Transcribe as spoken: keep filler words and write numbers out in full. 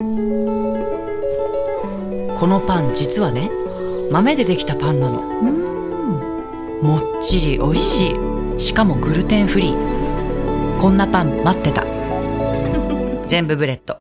このパン実はね、豆でできたパンなの。うん、もっちり美味しい。しかもグルテンフリー。こんなパン待ってた。全部ブレッド。